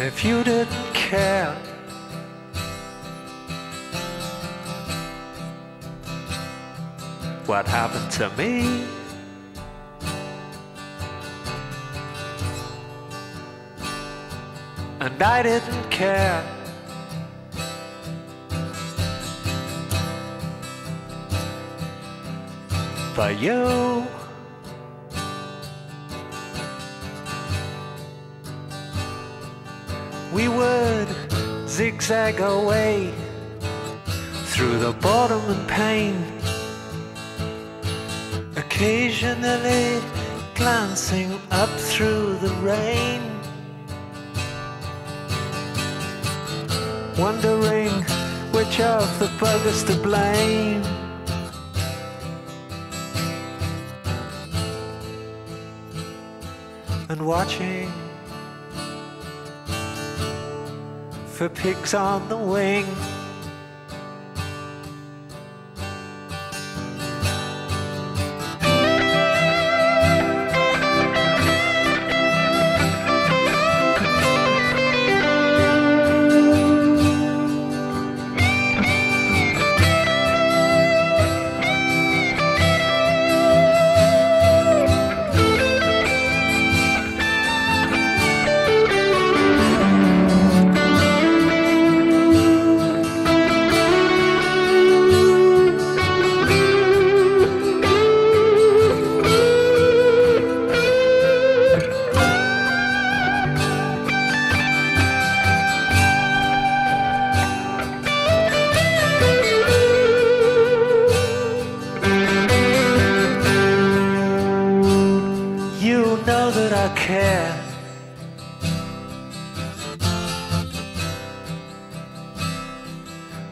if you didn't care. What happened to me? And I didn't care. For you, we would zigzag our way through the boredom and pain, occasionally glancing up through the rain, wondering which of the buggers to blame. And watching for pigs on the wing. Care.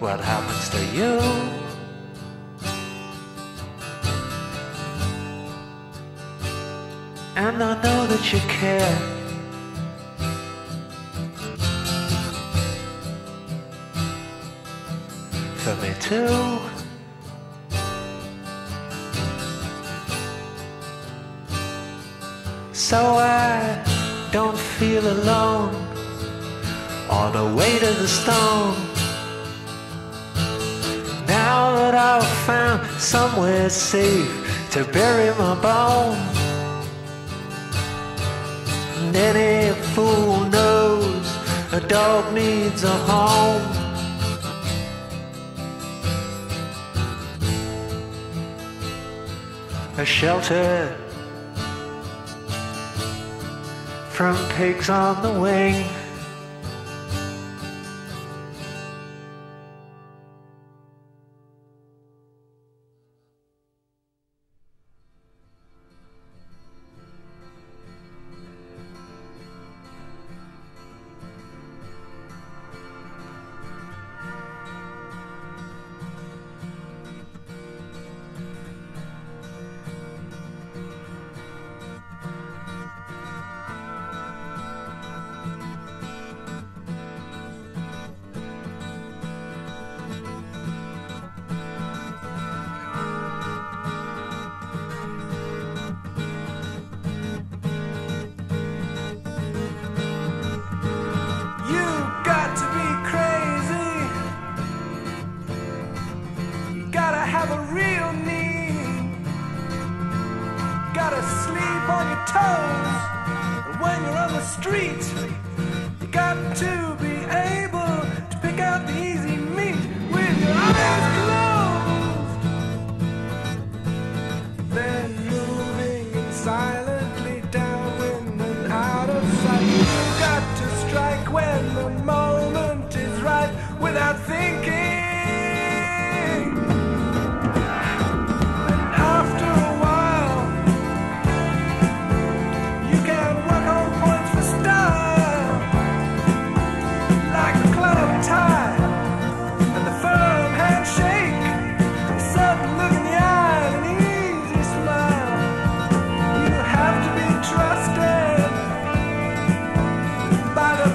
What happens to you? And I know that you care. For me too. So I don't feel alone, or the weight of the stone. Now that I've found somewhere safe to bury my bone, and any fool knows a dog needs a home. A shelter from pigs on the wing. Have a real need. Gotta sleep on your toes. And when you're on the street, you got to be able to pick out the easy meat with your eyes closed. Then moving in silently downwind and out of sight. You got to strike when the moment is right without thinking.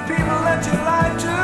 People that you lie to.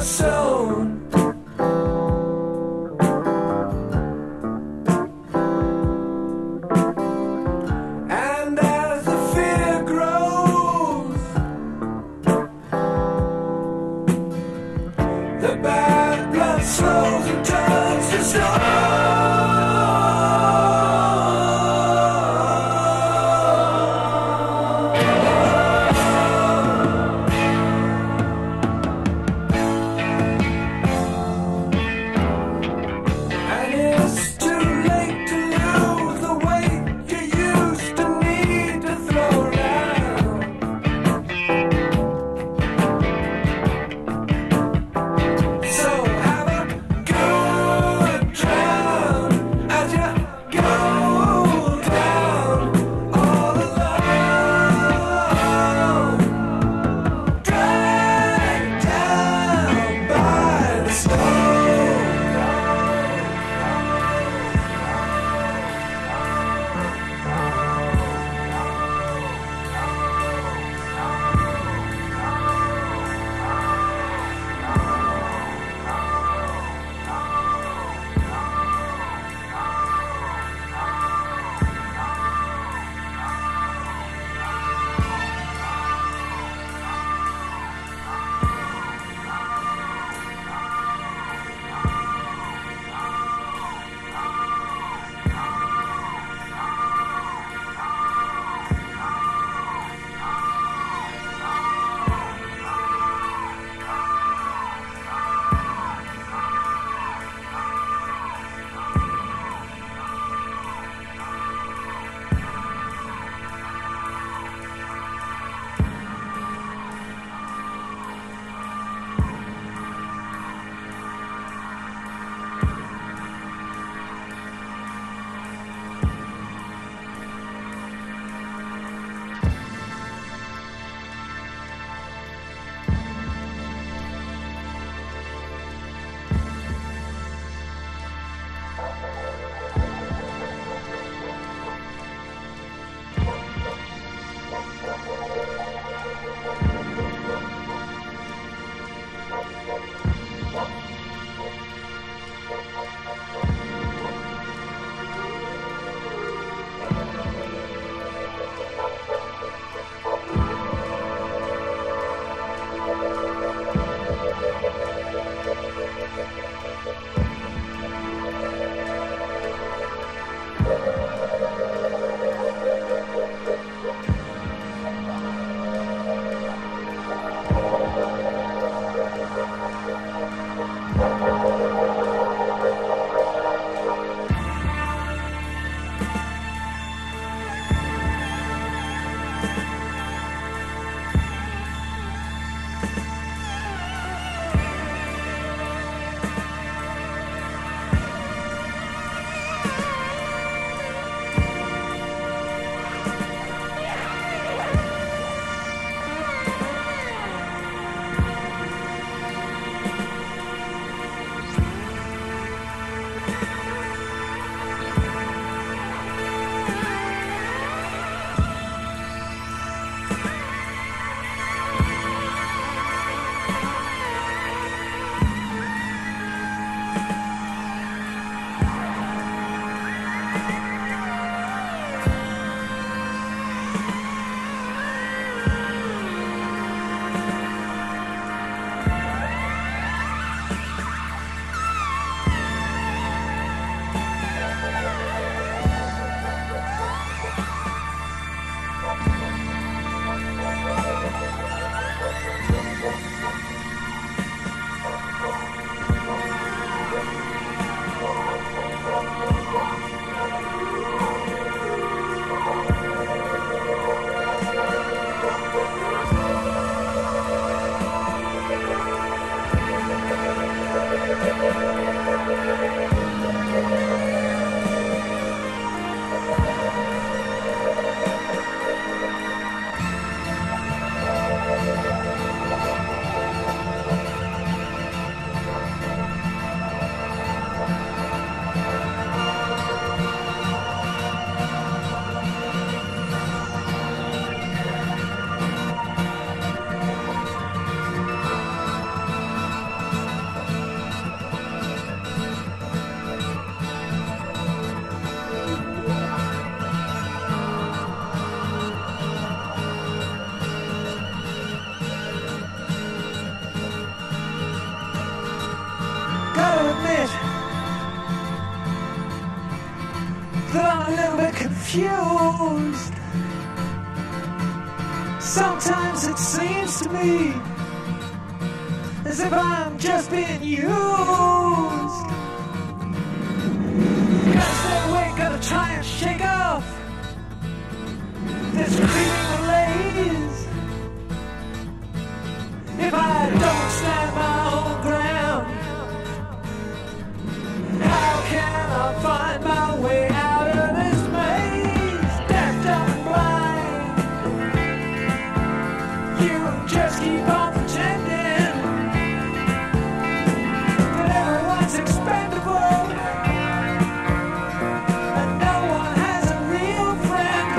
are sown. And as the fear grows, the bad blood flows and turns to stone. confused. Sometimes it seems to me as if I'm just being used. Gotta stay awake, gotta try and shake off this creeping malaise. If I don't stand my own ground, how can I find my way out? Just keep on pretending that everyone's expendable and no one has a real friend.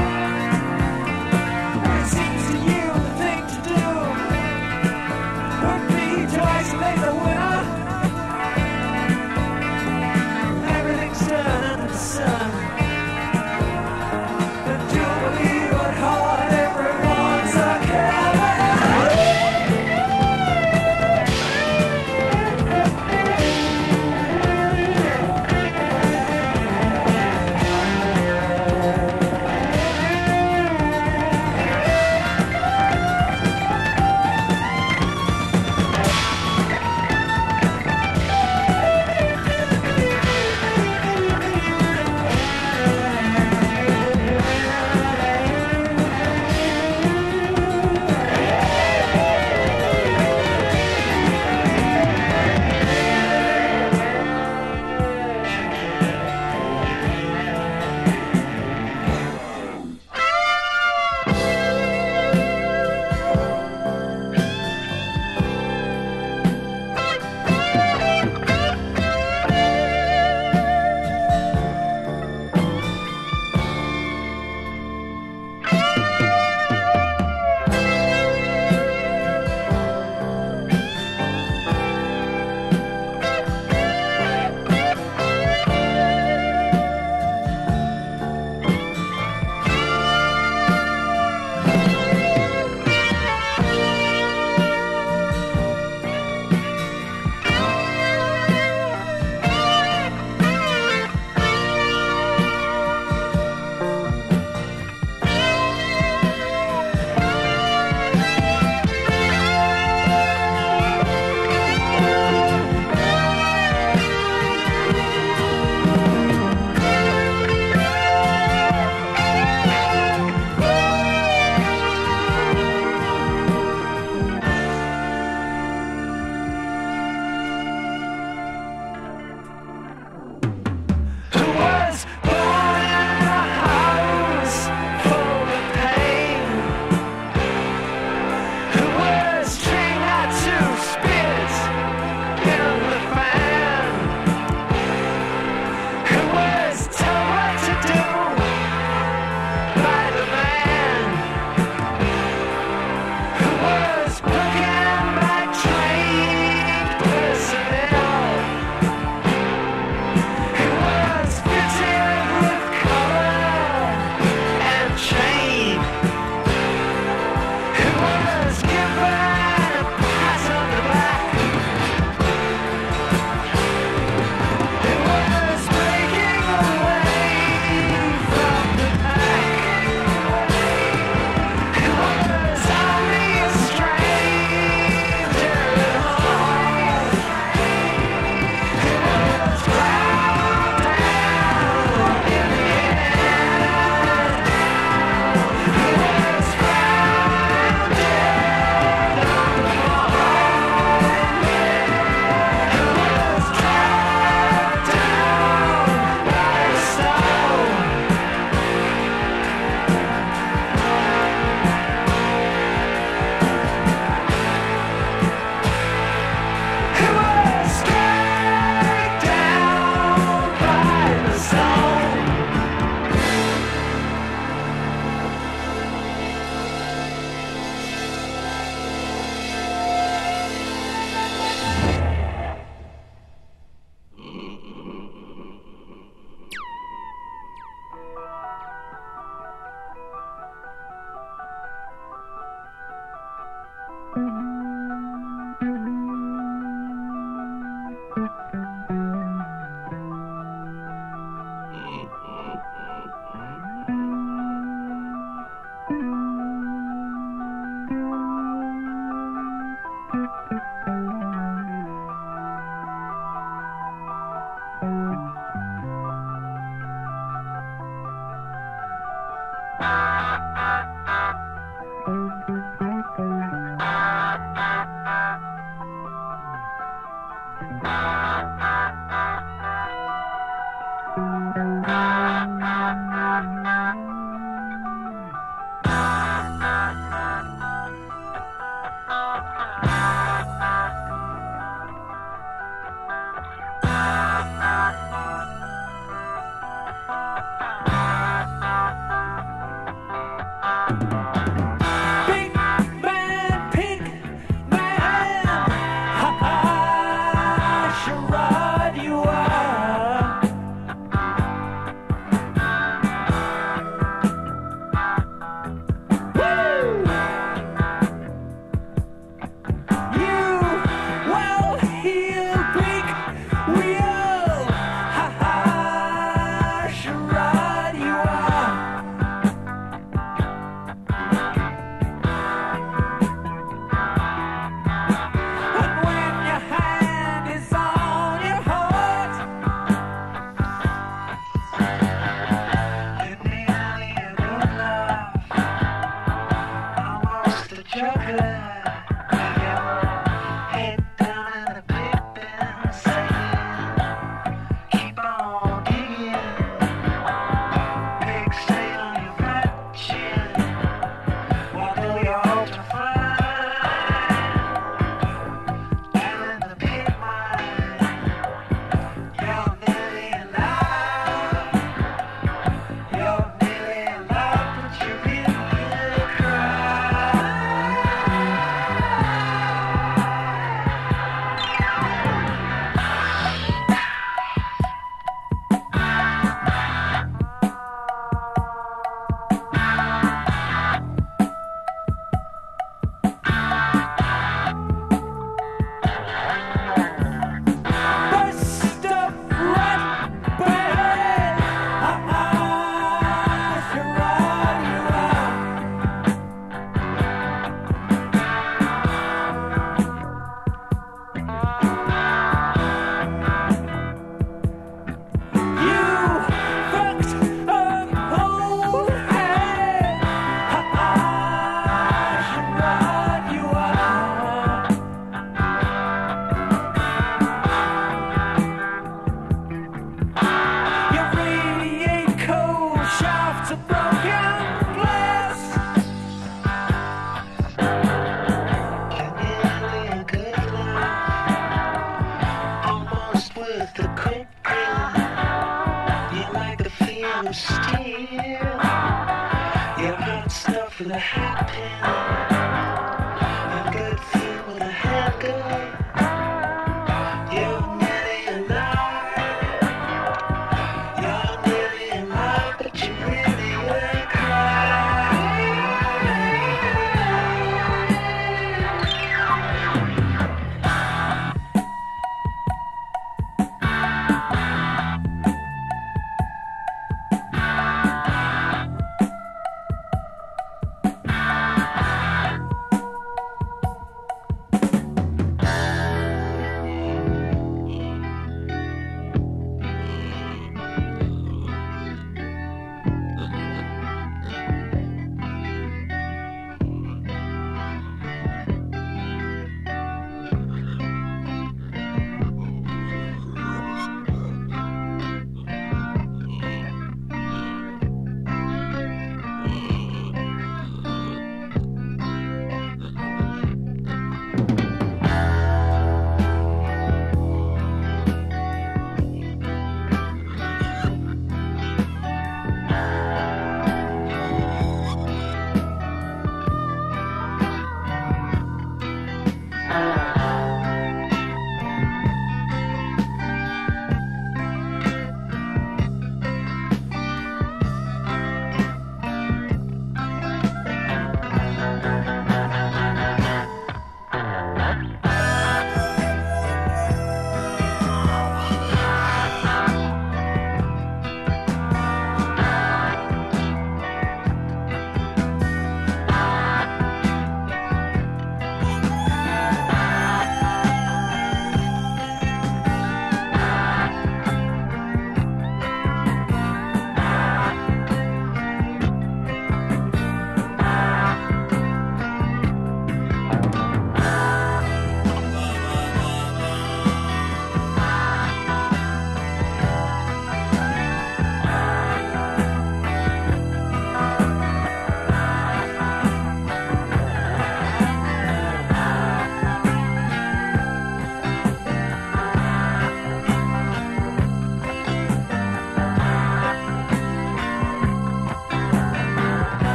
It seems to you the thing to do would be